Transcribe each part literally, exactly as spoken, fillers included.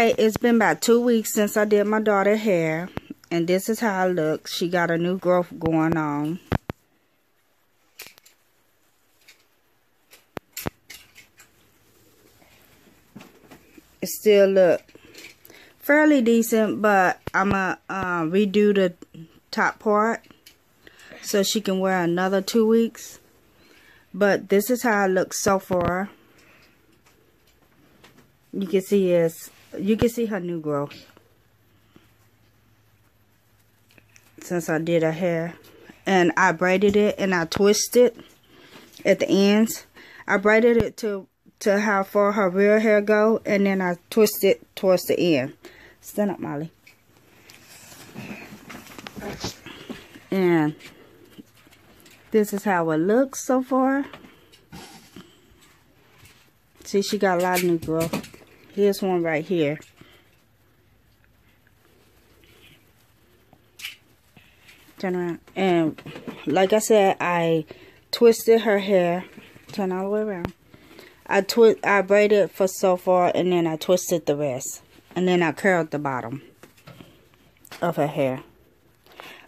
Hey, it's been about two weeks since I did my daughter's hair, and this is how it looks. She got a new growth going on. It still look fairly decent, but I'm gonna uh, redo the top part so she can wear another two weeks. But this is how it looks so far. You can see it's. You can see her new growth since I did her hair, and I braided it and I twisted at the ends. I braided it to to how far her real hair go, and then I twisted towards the end. Stand up, Molly. And this is how it looks so far. See, she got a lot of new growth. Here's one right here. Turn around. And like I said, I twisted her hair. Turn all the way around. I twi- I braided for so far, and then I twisted the rest. And then I curled the bottom of her hair.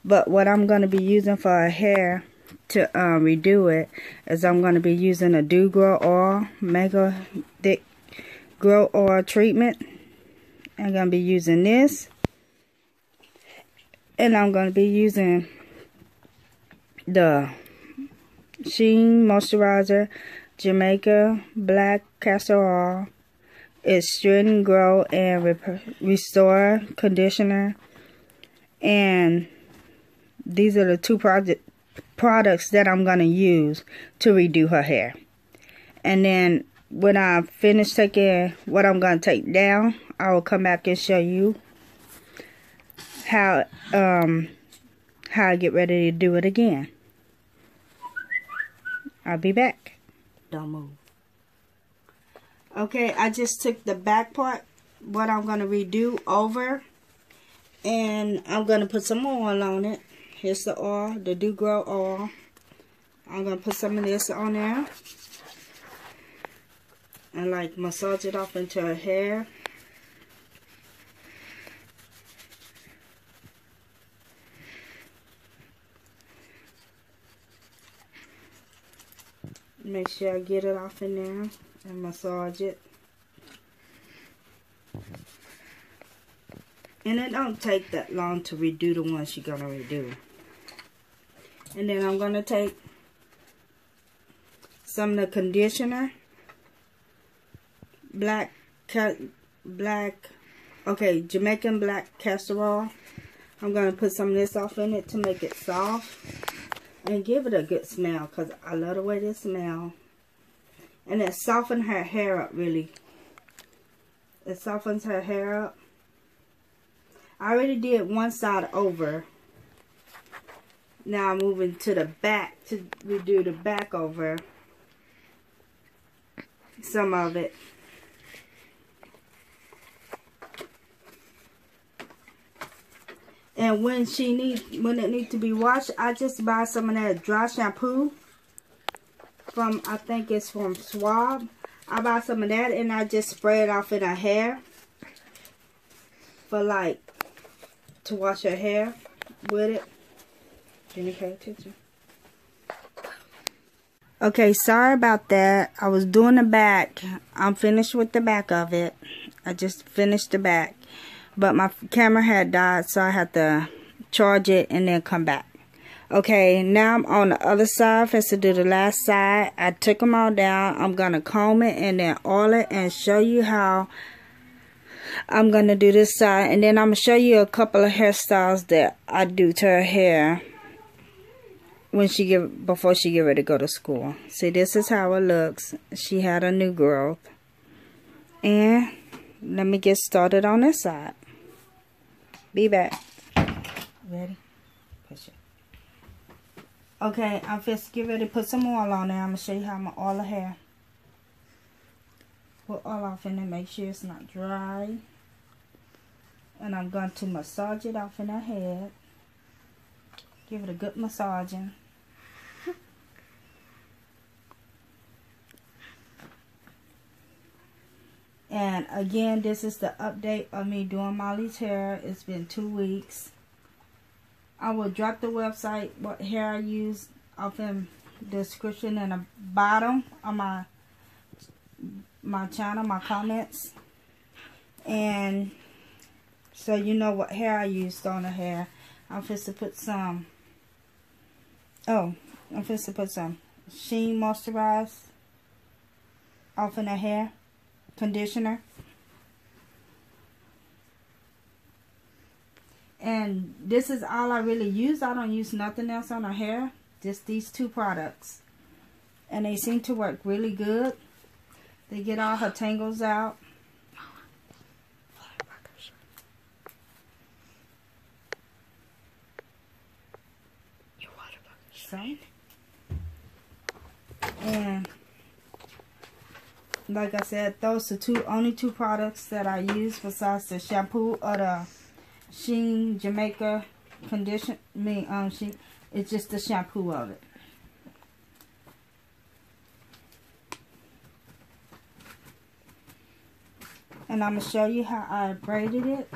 But what I'm going to be using for her hair to um, redo it is I'm going to be using a DOO GRO oil, mega thick growth oil treatment. I'm going to be using this, and I'm going to be using the Sheen Moisturizer Jamaica Black Castor Oil. It's Strengthen, Grow, and Rep Restore Conditioner. And these are the two product products that I'm going to use to redo her hair. And then when I finish taking what I'm going to take down, I will come back and show you how um, how I get ready to do it again. I'll be back. Don't move. Okay, I just took the back part, what I'm going to redo, over. And I'm going to put some oil on it. Here's the oil, the DOO GRO oil. I'm going to put some of this on there. And like massage it off into her hair. Make sure I get it off in there and massage it. And it don't take that long to redo the ones you're gonna redo. And then I'm gonna take some of the conditioner. Black, black, okay, Jamaican Black Castor Oil. I'm going to put some of this off in it to make it soft and give it a good smell, because I love the way this smells. And it softens her hair up, really. It softens her hair up. I already did one side over. Now I'm moving to the back to redo the back over some of it. And when she needs, when it needs to be washed, I just buy some of that dry shampoo from, I think it's from Suave. I buy some of that and I just spray it off in her hair for like, to wash her hair with it. Jenny, pay attention. Okay, sorry about that. I was doing the back. I'm finished with the back of it. I just finished the back. But my camera had died, so I had to charge it and then come back. Okay, now I'm on the other side. First, to do the last side. I took them all down. I'm going to comb it and then oil it and show you how I'm going to do this side. And then I'm going to show you a couple of hairstyles that I do to her hair when she get, before she get ready to go to school. See, this is how it looks. She had a new growth. And let me get started on this side. Be back. Ready? Push it. Okay, I'm just get ready to put some oil on there. I'm going to show you how I'm going to oil the hair. Put oil off in there. Make sure it's not dry. And I'm going to massage it off in her head. Give it a good massaging. And again, this is the update of me doing Molly's hair. It's been two weeks. I will drop the website, what hair I use, off in the description and the bottom of my my channel, my comments. And so you know what hair I used on the hair. I'm just to put some. Oh, I'm just to put some Sheen Moisturizer off in the hair. Conditioner. And this is all I really use. I don't use nothing else on her hair. Just these two products. And they seem to work really good. They get all her tangles out. So, and like I said, those are two only two products that I use besides the shampoo or the Sheen Jamaica condition. I mean, um, Sheen. It's just the shampoo of it. And I'm gonna show you how I braided it.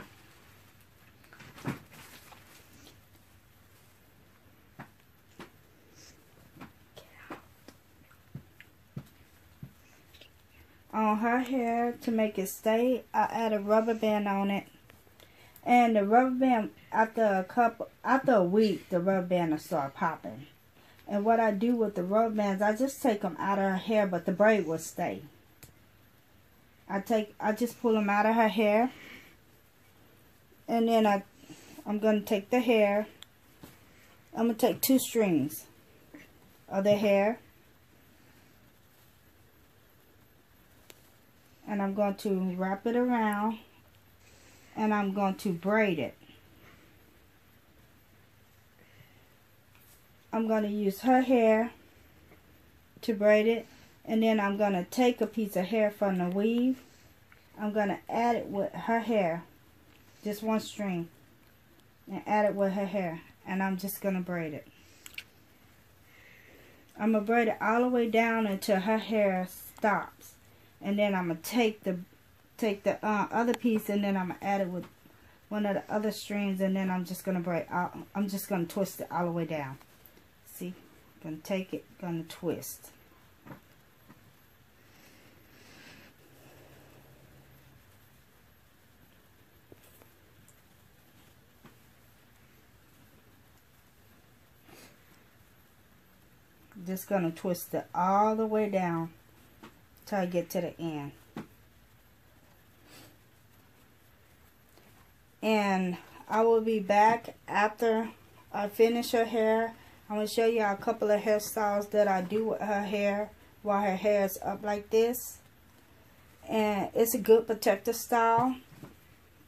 On her hair to make it stay, I add a rubber band on it, and the rubber band after a couple after a week the rubber band will start popping. And what I do with the rubber bands, I just take them out of her hair, but the braid will stay. I take I just pull them out of her hair, and then I I'm gonna take the hair. I'm gonna take two strings of the hair. And I'm going to wrap it around, and I'm going to braid it. I'm going to use her hair to braid it, and then I'm going to take a piece of hair from the weave. I'm going to add it with her hair, just one string, and add it with her hair, and I'm just going to braid it. I'm going to braid it all the way down until her hair stops. And then I'm going to take the take the uh, other piece, and then I'm going to add it with one of the other strings, and then I'm just going to braid. I'm just going to twist it all the way down. See? Going to take it, going to twist. Just going to twist it all the way down till I get to the end. And I will be back after I finish her hair. I'm going to show you a couple of hairstyles that I do with her hair while her hair is up like this. And it's a good protective style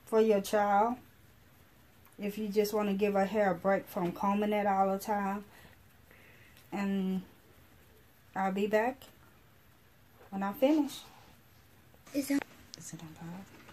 for your child. If you just want to give her hair a break from combing it all the time. And I'll be back when I finish. Is it, is it on pause?